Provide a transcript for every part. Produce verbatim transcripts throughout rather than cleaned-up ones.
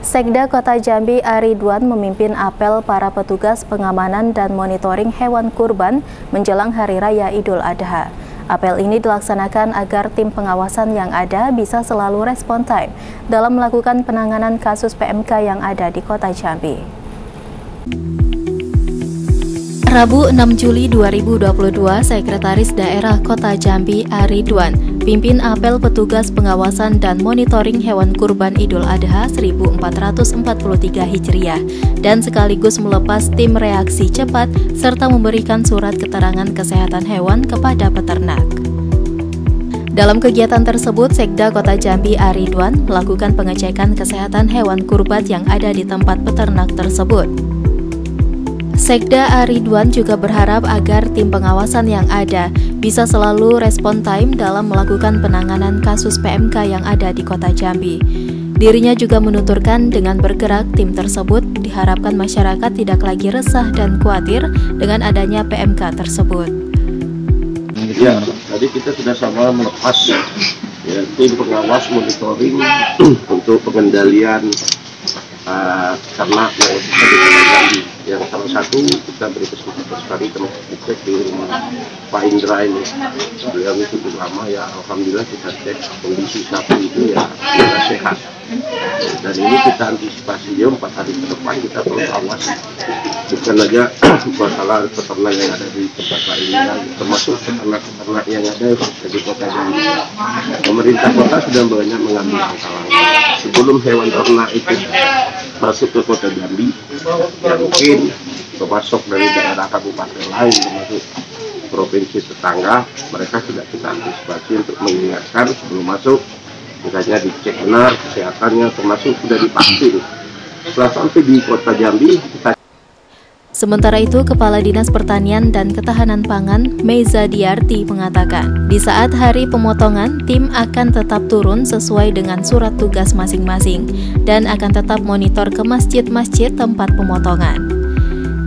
Sekda Kota Jambi Aridwan memimpin apel para petugas pengamanan dan monitoring hewan kurban menjelang Hari Raya Idul Adha. Apel ini dilaksanakan agar tim pengawasan yang ada bisa selalu respon time dalam melakukan penanganan kasus P M K yang ada di Kota Jambi. Rabu enam Juli dua ribu dua puluh dua, Sekretaris Daerah Kota Jambi Aridwan pimpin apel petugas pengawasan dan monitoring hewan kurban Idul Adha seribu empat ratus empat puluh tiga Hijriah dan sekaligus melepas tim reaksi cepat serta memberikan surat keterangan kesehatan hewan kepada peternak. Dalam kegiatan tersebut, Sekda Kota Jambi Aridwan melakukan pengecekan kesehatan hewan kurban yang ada di tempat peternak tersebut. Sekda Aridwan juga berharap agar tim pengawasan yang ada bisa selalu respon time dalam melakukan penanganan kasus P M K yang ada di Kota Jambi. Dirinya juga menuturkan dengan bergerak tim tersebut diharapkan masyarakat tidak lagi resah dan khawatir dengan adanya P M K tersebut. Ya, tadi kita sudah sama melepas ya, tim pengawas monitoring untuk pengendalian uh, ternak yang ada di Kota Jambi. Yang salah satu kita beri kesempatan sekali termasuk dicek di rumah Pak Indra ini. Beliau itu lama ya, alhamdulillah kita cek kondisi sapi itu ya sudah sehat. Dan ini kita antisipasi dia empat hari ke depan kita perlu awas. Bukan saja masalah peternak yang ada di tempat lain, termasuk peternak-peternak yang ada di Kota Jambi. Pemerintah kota sudah banyak mengambil langkah-langkah sebelum hewan ternak itu masuk ke Kota Jambi, yang mungkin termasuk dari daerah kabupaten lain, termasuk provinsi tetangga, mereka sudah kita antisipasi untuk mengingatkan sebelum masuk, misalnya dicek benar kesehatannya, termasuk sudah divaksin. Setelah sampai di Kota Jambi, kita... Sementara itu, Kepala Dinas Pertanian dan Ketahanan Pangan, Meza Diarti, mengatakan, di saat hari pemotongan, tim akan tetap turun sesuai dengan surat tugas masing-masing dan akan tetap monitor ke masjid-masjid tempat pemotongan.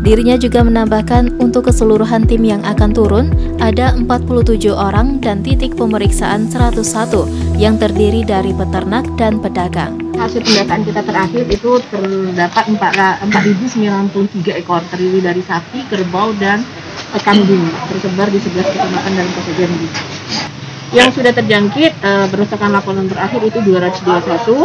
Dirinya juga menambahkan, untuk keseluruhan tim yang akan turun, ada empat puluh tujuh orang dan titik pemeriksaan seratus satu yang terdiri dari peternak dan pedagang. Hasil pendataan kita terakhir itu terdapat empat ribu sembilan puluh tiga ekor terdiri dari sapi, kerbau, dan kambing tersebar di sebelas kecamatan dalam Kota Jambi. Yang sudah terjangkit eh, berdasarkan laporan terakhir itu dua ratus dua puluh satu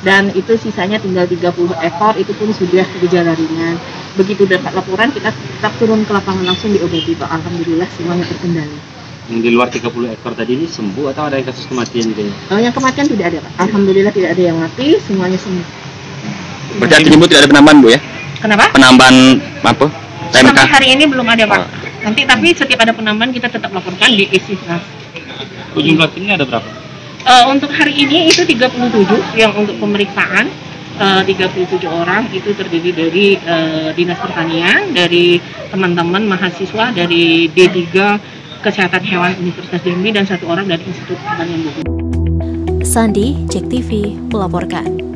dan itu sisanya tinggal tiga puluh ekor, itu pun sudah gejala ringan. Begitu dapat laporan kita tetap turun ke lapangan langsung di O B V. Alhamdulillah semuanya terkendali. Yang di luar tiga puluh ekor tadi ini sembuh atau ada yang kasus kematian gitu ya? Oh, yang kematian tidak ada, Pak. Alhamdulillah tidak ada yang mati, semuanya sembuh. Berarti hari ini tidak ada penambahan, Bu, ya? Kenapa? Penambahan apa? P M K. Hari ini belum ada, Pak. Nanti tapi setiap ada penambahan kita tetap laporkan di S I S F A. Jumlah timnya ada berapa? Uh, untuk hari ini itu tiga puluh tujuh yang untuk pemeriksaan, uh, tiga puluh tujuh orang itu terdiri dari uh, Dinas Pertanian, dari teman-teman mahasiswa dari D tiga Kesehatan Hewan Universitas Jambi dan satu orang dari Institut Pertanian Bogor. Sandi, J E K T V melaporkan.